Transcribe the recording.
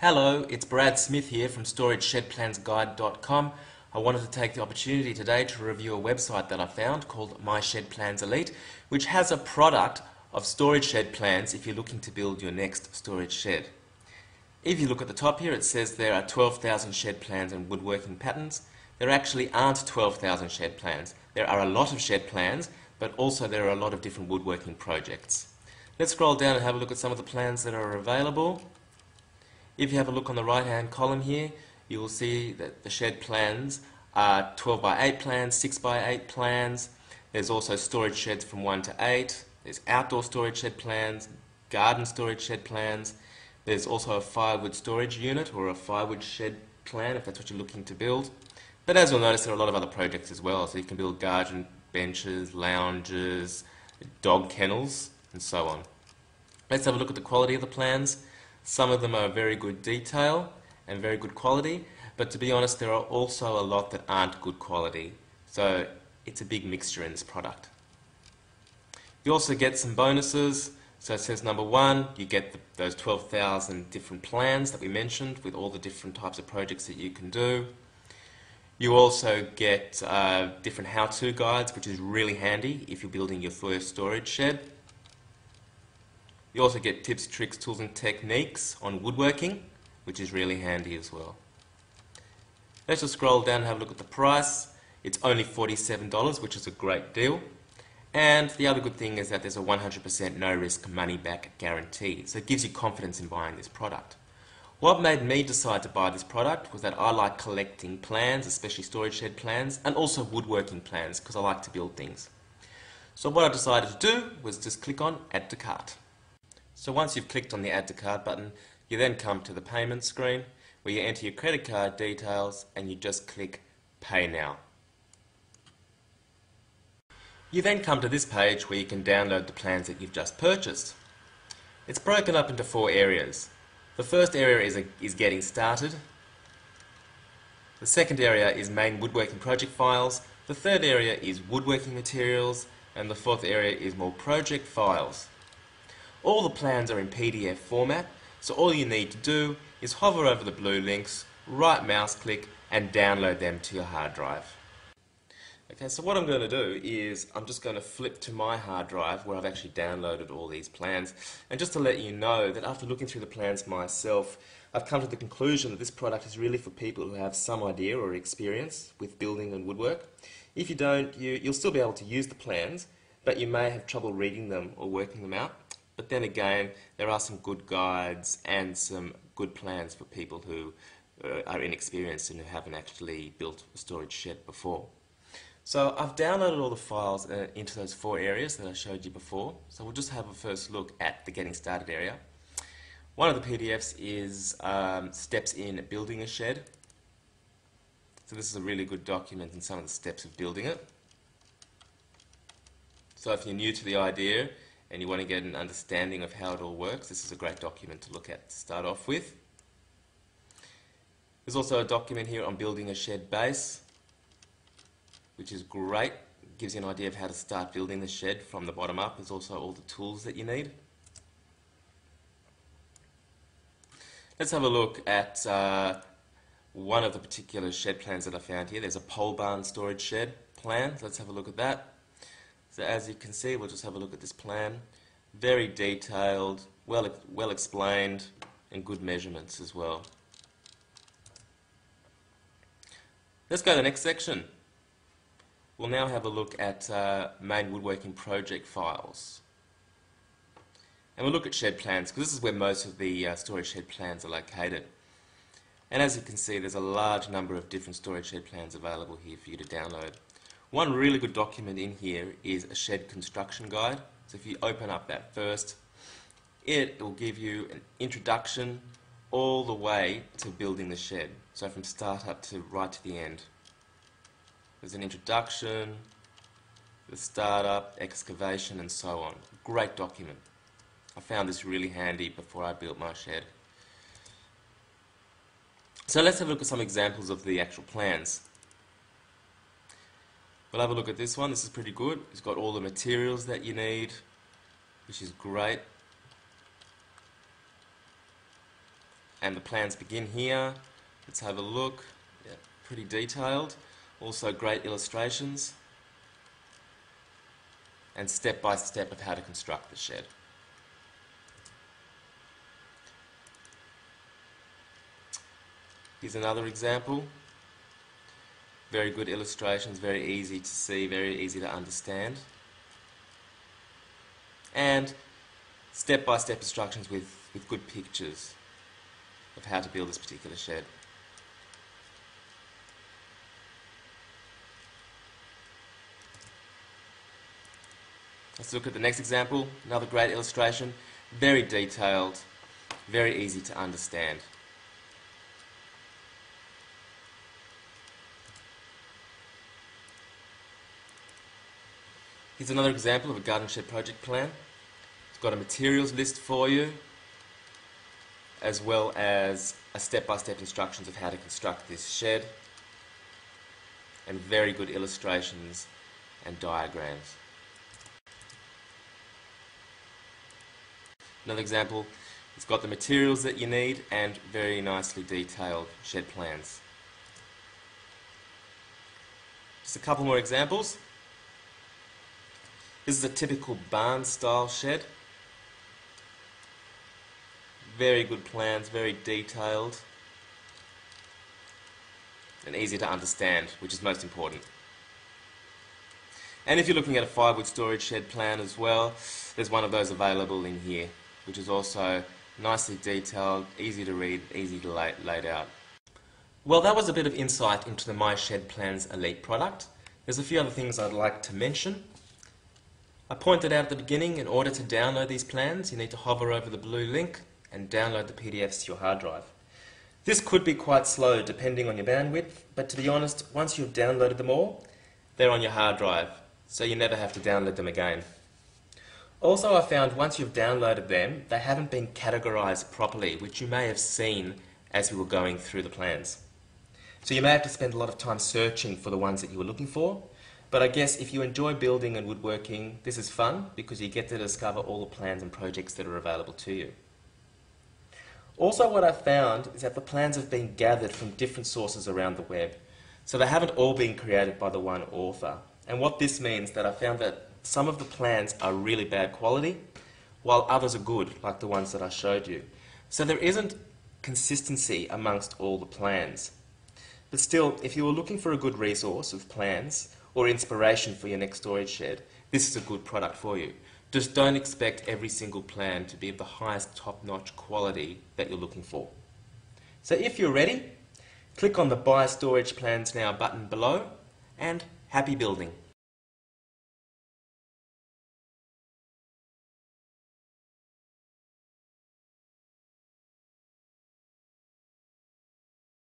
Hello, it's Brad Smith here from storageshedplansguide.com. I wanted to take the opportunity today to review a website that I found called My Shed Plans Elite, which has a product of storage shed plans if you're looking to build your next storage shed. If you look at the top here, it says there are 12,000 shed plans and woodworking patterns. There actually aren't 12,000 shed plans. There are a lot of shed plans, but also there are a lot of different woodworking projects. Let's scroll down and have a look at some of the plans that are available. If you have a look on the right hand column here, you will see that the shed plans are 12 by 8 plans, 6 by 8 plans. There's also storage sheds from 1 to 8. There's outdoor storage shed plans, garden storage shed plans. There's also a firewood storage unit or a firewood shed plan if that's what you're looking to build. But as you'll notice, there are a lot of other projects as well. So you can build garden benches, lounges, dog kennels, and so on. Let's have a look at the quality of the plans. Some of them are very good detail and very good quality, but to be honest, there are also a lot that aren't good quality. So it's a big mixture in this product. You also get some bonuses. So it says number one, you get those 12,000 different plans that we mentioned with all the different types of projects that you can do. You also get different how-to guides, which is really handy if you're building your first storage shed. You also get tips, tricks, tools and techniques on woodworking, which is really handy as well. Let's just scroll down and have a look at the price. It's only $47, which is a great deal. And the other good thing is that there's a 100% no-risk money-back guarantee, so it gives you confidence in buying this product. What made me decide to buy this product was that I like collecting plans, especially storage shed plans, and also woodworking plans, because I like to build things. So what I decided to do was just click on Add to Cart. So once you've clicked on the Add to Cart button, you then come to the payment screen where you enter your credit card details and you just click Pay Now. You then come to this page where you can download the plans that you've just purchased. It's broken up into four areas. The first area is Getting Started. The second area is Main Woodworking Project Files. The third area is Woodworking Materials. And the fourth area is More Project Files. All the plans are in PDF format, so all you need to do is hover over the blue links, right mouse click and download them to your hard drive. Okay, so what I'm going to do is I'm just going to flip to my hard drive where I've actually downloaded all these plans, and just to let you know that after looking through the plans myself, I've come to the conclusion that this product is really for people who have some idea or experience with building and woodwork. If you don't, you'll still be able to use the plans, but you may have trouble reading them or working them out. But then again, there are some good guides and some good plans for people who are inexperienced and who haven't actually built a storage shed before. So I've downloaded all the files into those four areas that I showed you before. So we'll just have a first look at the Getting Started area. One of the PDFs is Steps in Building a Shed. So this is a really good document in some of the steps of building it. So if you're new to the idea, and you want to get an understanding of how it all works, this is a great document to look at to start off with. There's also a document here on building a shed base, which is great. It gives you an idea of how to start building the shed from the bottom up. There's also all the tools that you need. Let's have a look at one of the particular shed plans that I found here. There's a pole barn storage shed plan. Let's have a look at that. So as you can see, we'll just have a look at this plan. Very detailed, well explained, and good measurements as well. Let's go to the next section. We'll now have a look at main woodworking project files. And we'll look at shed plans, because this is where most of the storage shed plans are located. And as you can see, there's a large number of different storage shed plans available here for you to download. One really good document in here is a shed construction guide. So if you open up that first, it will give you an introduction all the way to building the shed. So from start up to right to the end. There's an introduction, the start up, excavation and so on. Great document. I found this really handy before I built my shed. So let's have a look at some examples of the actual plans. We'll have a look at this one. This is pretty good. It's got all the materials that you need, which is great. and the plans begin here. Let's have a look. Yeah, pretty detailed, also great illustrations and step by step of how to construct the shed. Here's another example. Very good illustrations, very easy to see, very easy to understand. And step-by-step instructions with good pictures of how to build this particular shed. Let's look at the next example, another great illustration, very detailed, very easy to understand. Here's another example of a garden shed project plan. It's got a materials list for you, as well as a step-by-step instructions of how to construct this shed, and very good illustrations and diagrams. Another example, it's got the materials that you need and very nicely detailed shed plans. Just a couple more examples. This is a typical barn style shed. Very good plans, very detailed and easy to understand, which is most important. And if you're looking at a firewood storage shed plan as well, there's one of those available in here, which is also nicely detailed, easy to read, easy to laid out. Well, that was a bit of insight into the My Shed Plans Elite product. There's a few other things I'd like to mention. I pointed out at the beginning, in order to download these plans, you need to hover over the blue link and download the PDFs to your hard drive. This could be quite slow depending on your bandwidth, but to be honest, once you've downloaded them all, they're on your hard drive, so you never have to download them again. Also, I found once you've downloaded them, they haven't been categorized properly, which you may have seen as we were going through the plans. So you may have to spend a lot of time searching for the ones that you were looking for. But I guess if you enjoy building and woodworking, this is fun because you get to discover all the plans and projects that are available to you. Also, what I've found is that the plans have been gathered from different sources around the web. So they haven't all been created by the one author. And what this means is that I found that some of the plans are really bad quality, while others are good, like the ones that I showed you. So there isn't consistency amongst all the plans. But still, if you were looking for a good resource of plans, or inspiration for your next storage shed, this is a good product for you. Just don't expect every single plan to be of the highest top-notch quality that you're looking for. So if you're ready, click on the Buy Storage Plans Now button below, and happy building.